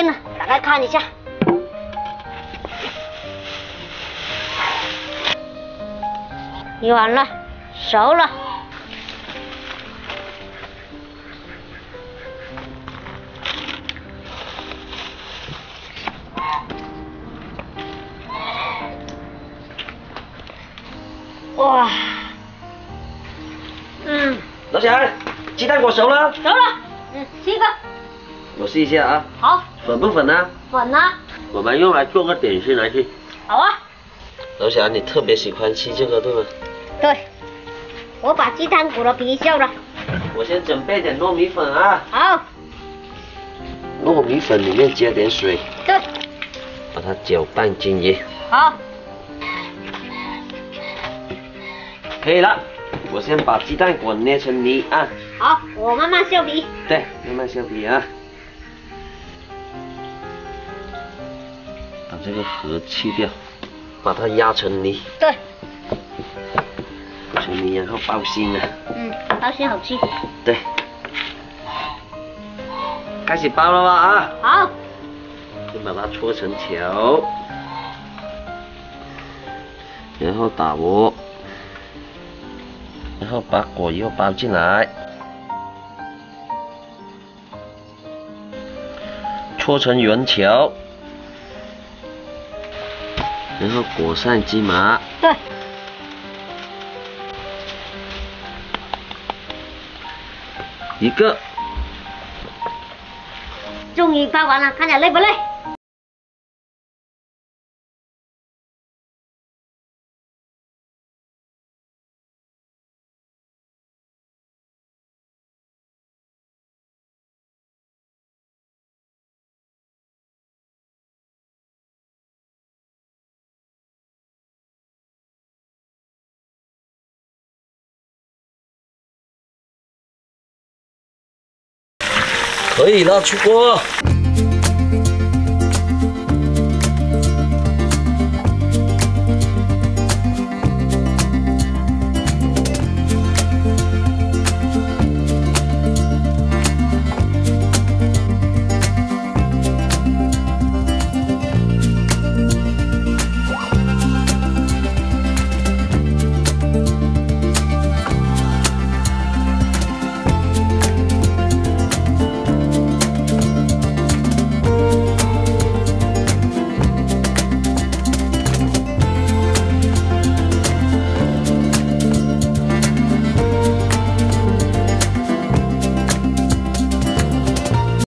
边呢，打开看一下。鱼丸了，熟了。哇，老小孩，鸡蛋果熟了？熟了，吃一个。 我试一下啊，好，粉不粉呢？粉呢。我们用来做个点心来吃。好啊。老小，你特别喜欢吃这个对吗？对。我把鸡蛋骨头皮削了。我先准备点糯米粉啊。好。糯米粉里面加点水。对。把它搅拌均匀。好。可以了。我先把鸡蛋骨捏成泥啊。好，我慢慢削皮。对，慢慢削皮啊。 把这个核去掉，把它压成泥。对。成泥然后包心了。包心好吃。对。开始包了吗？啊。好。先把它搓成条，然后打磨，然后把果肉包进来，搓成圆条。 然后裹上芝麻，对，一个，终于包完了，看看累不累？可以了，出锅。